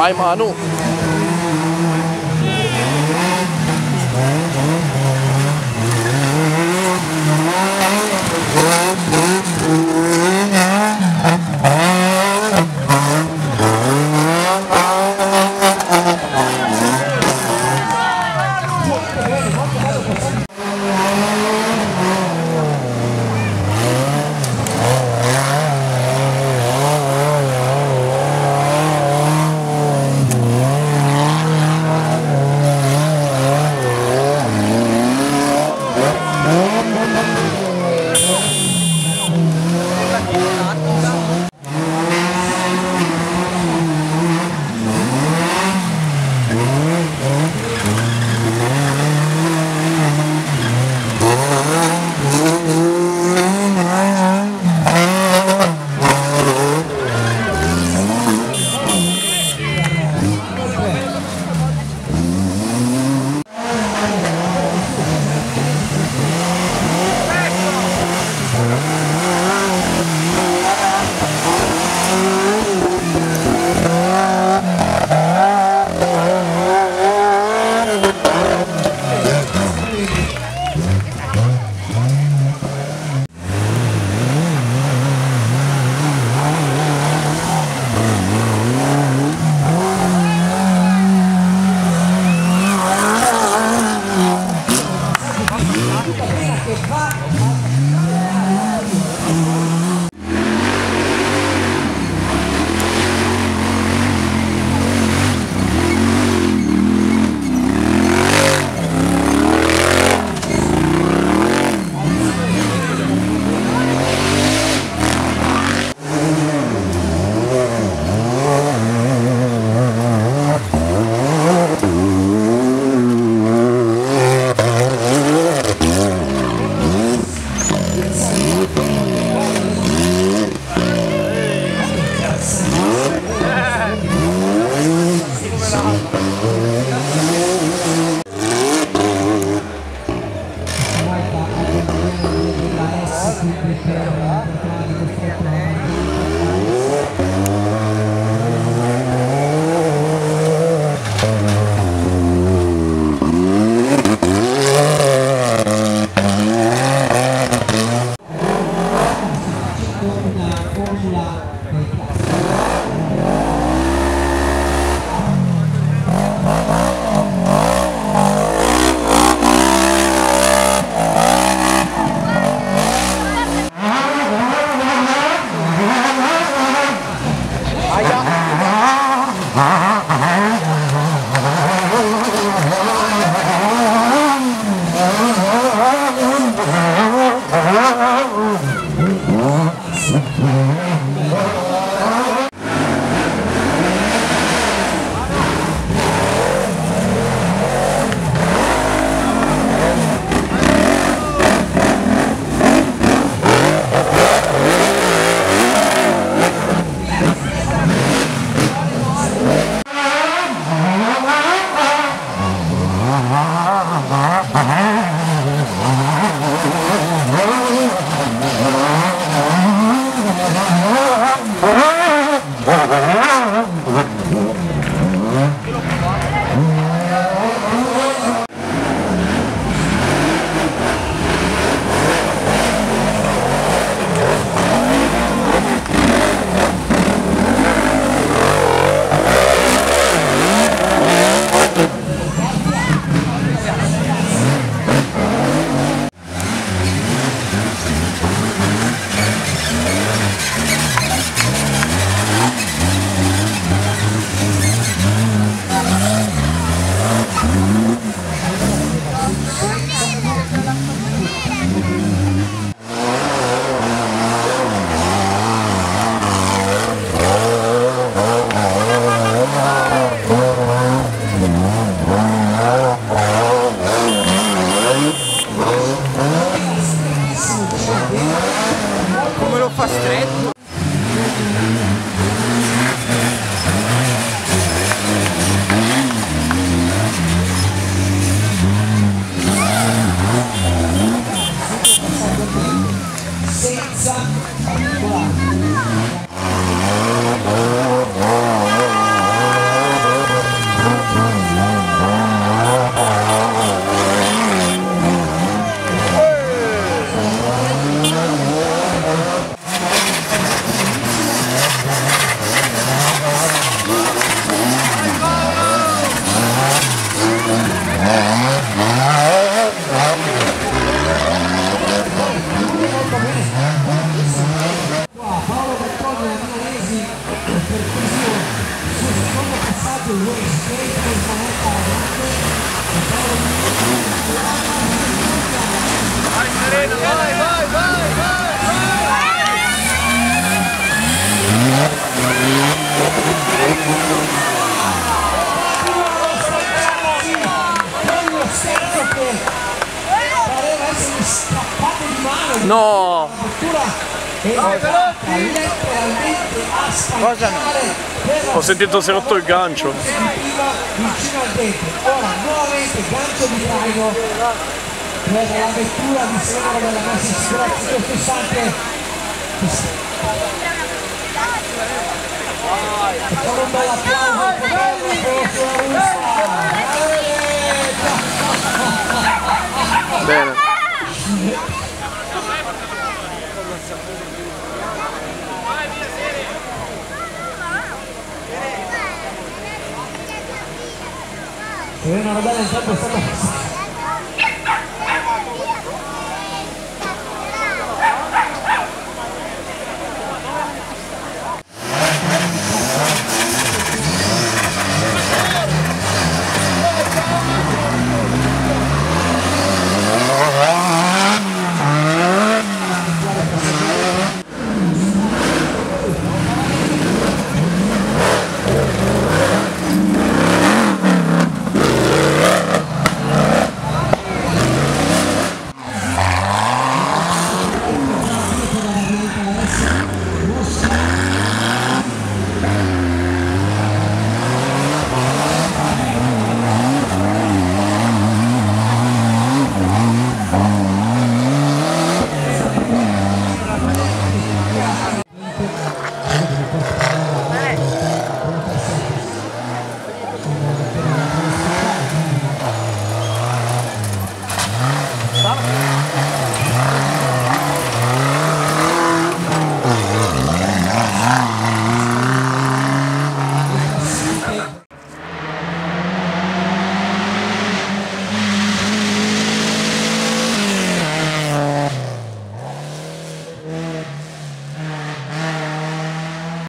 Vai Manu! Oh. stretto. Senza calcolare. No! Cosa no? Ho sentito si è rotto il gancio. Vicino al dentro. Ora nuovamente gancio di Raino per la vettura di Serra della massa sicurezza del pesante. E con un bel applauso per la russa. Bene. Una roba del tempo è stata